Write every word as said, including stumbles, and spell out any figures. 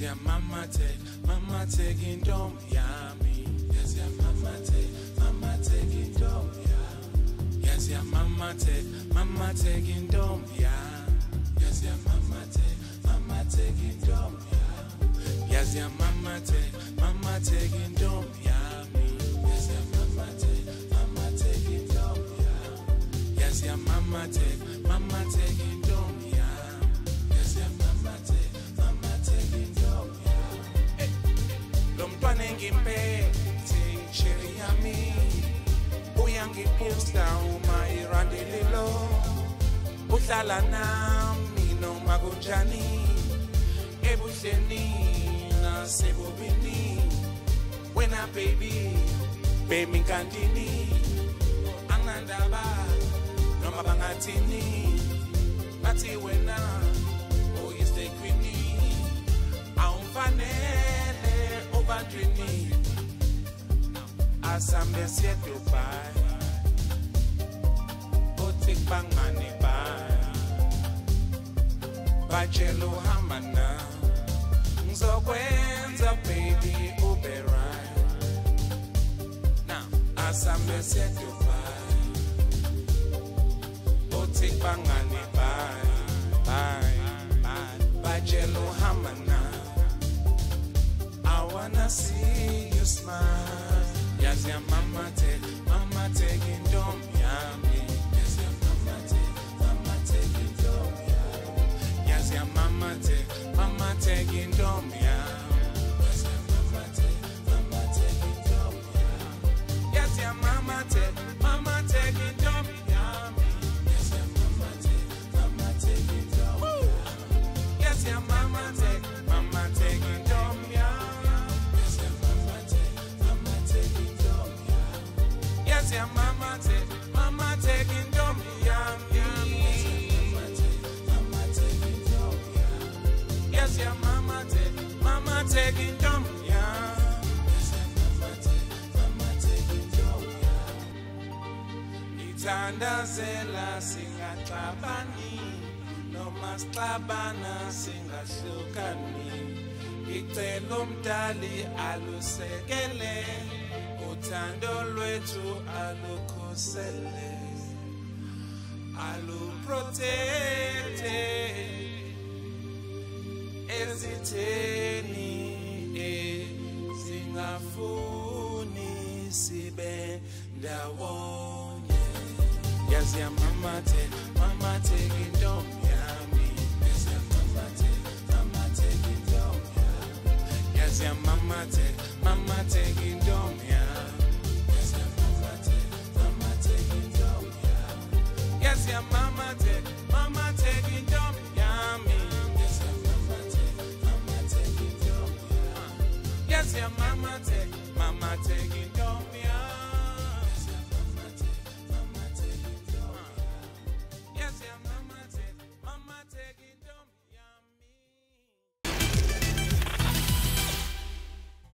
Yes, your mama take, mama taking dumb, yeah, me. Yes, your mama take, mama taking dumb, yeah. Yes, your mama take, mama taking dumb, yeah. Yes, your mama take, mama taking dumb, yeah. Yes, your mama take, mama taking dumb, yeah, me. Yes, your mama take, mama taking dumb, yeah. Yes, your mama take, mama taking dumb, yeah. Yes, your mama take, mama taking dumb, yeah. Hey, lumpanengi pete, sheri yami, uyangi posta uma irandililo, utlala nami no magunjani, ebuseni. When a baby, baby cantini, anandaba, no mabangatini, but when oh is the queenie, I'm fanele over dreamy. As I'm the set to buy, oh take bang money buy, by jello hamana. So when's a baby Uberai? Now, as I'm the set to buy, oh, take bang and buy, buy, buy, buy jello hamana. I wanna see you smile. Yes, your mama take, mama taking dumb, yummy. Yes, your mama take, mama taking dumb, yummy. Yes, your mama take. Mama taking dumb, yeah. Yes, your mama take, mama taking dumb, yeah. Yes, your mama take, mama taking dumb, yeah. Yes, your mama take, mama taking dumb, yeah. Yes, your mama take, mama taking dumb, yeah. Yes, your mama take, mama taking dumb, yeah. Yes, your mama take, mama taking dumb, yeah. Yes, your mama take, mama taking dumb, yeah. Yes, your mama take, mama taking dumb, yeah. Itanda zela singa tlabani, no mas tlabana singa shukani. Itelo mdali alusekele, utando lwetu alukosele, aluprotete. Eziteni e singafuni sibe ndawonye. Yes, your mama take, mama taking dumb, yeah, me. Yes, your mama take, mama taking dumb, yeah. Yes, your mama take, mama taking dumb, yeah. Yes, your mama take, mama taking dumb, yeah. Yes, your mama take, mama taking dumb, yeah, me. Yes, your mama take, mama take it.